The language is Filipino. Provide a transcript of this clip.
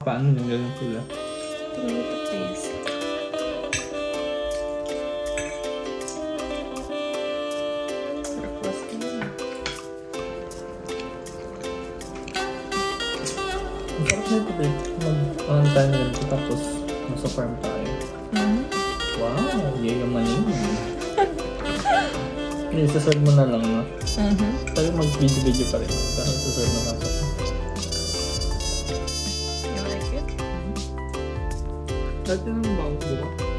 Paano yung gano'n pula? Tapos nasa farm tayo. Wow! Yayaman yun. Hindi, sasad mo na lang na. Tayo mag-video-video pa rin. Tapos sasad mo na lang. You like it? Dati nang bawang buka.